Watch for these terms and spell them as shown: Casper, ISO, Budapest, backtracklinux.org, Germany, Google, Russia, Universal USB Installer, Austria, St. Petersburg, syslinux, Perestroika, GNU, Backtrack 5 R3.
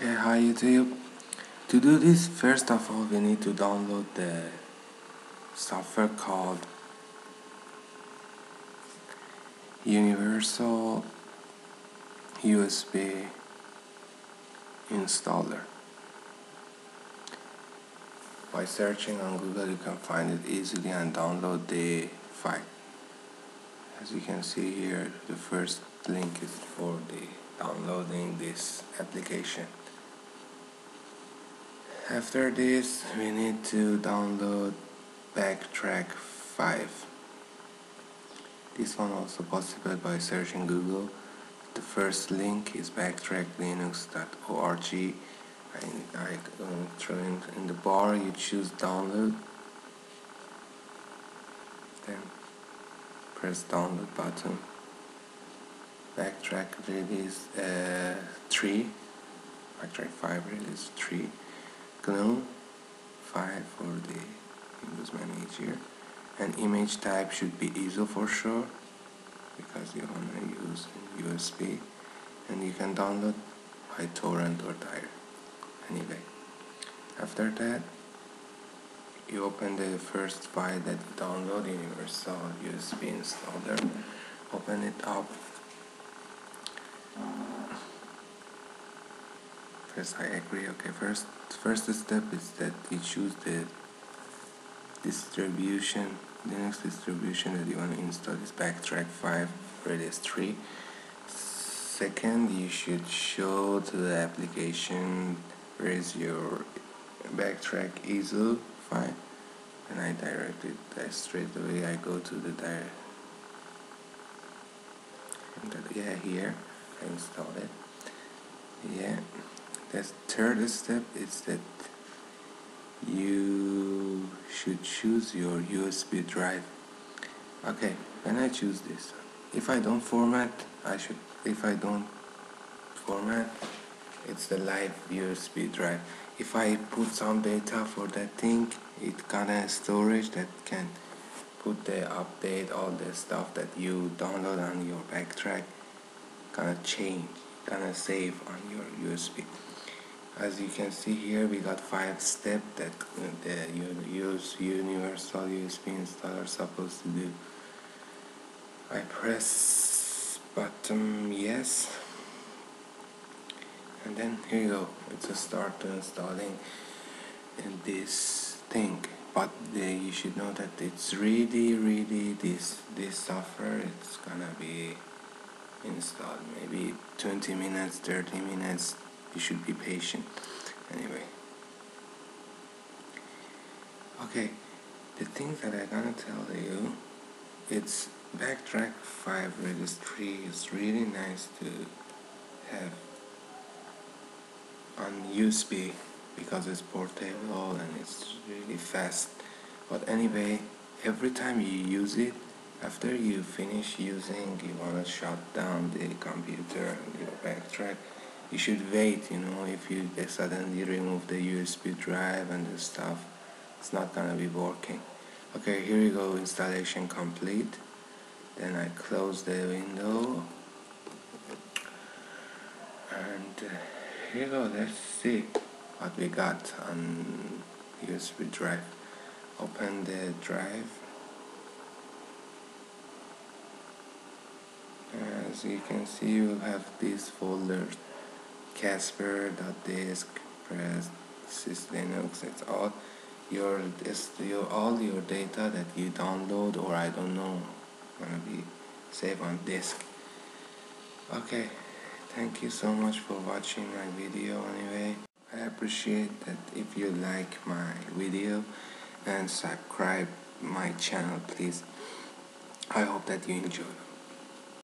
Okay, hi YouTube. To do this, first of all, we need to download the software called Universal USB Installer. By searching on Google, you can find it easily and download the file. As you can see here, the first link is for the downloading this application. After this, we need to download Backtrack 5. This one also possible by searching Google. The first link is backtracklinux.org, and I throw in the bar, you choose download, then press download button. Backtrack release 3, Backtrack 5 release 3, GNU 5 for the Windows Manager, and image type should be ISO for sure, because you want to use USB, and you can download by torrent or dire, anyway. After that, you open the first file that you download, Universal USB Installer, open it up. Yes, I agree. Okay, first step is that you choose the distribution, Linux distribution that you want to install is Backtrack 5 Release 3. Second, you should show to the application where is your Backtrack ISO file, and I directly straight away I go to the here I install it. Yeah. The third step is that you should choose your USB drive. Okay, when I choose this, if I don't format, it's the live USB drive. If I put some data for that thing, it gonna storage that can put the update, all the stuff that you download on your backtrack, gonna change, gonna save on your USB. As you can see here, we got 5 steps that Universal USB Installer is supposed to do. I press button yes, and then here you go. It's a start to installing this thing. But you should know that it's really this software. It's gonna be installed maybe 20 minutes, 30 minutes. You should be patient. Anyway, okay, the thing that I'm gonna tell you, it's Backtrack 5 Registry is really nice to have on USB because it's portable and it's really fast. But anyway, every time you use it, after you finish using, you wanna shut down the computer and your backtrack. You should wait, you know, if you suddenly remove the USB drive and the stuff, it's not gonna be working. Okay, here you go, installation complete. Then I close the window. And here you go, let's see what we got on USB drive. Open the drive. As you can see, you have these folders. Casper.disk, press syslinux, it's all your data that you download, or I don't know, gonna be saved on disk. Okay, thank you so much for watching my video anyway. I appreciate that if you like my video and subscribe my channel please. I hope that you enjoy.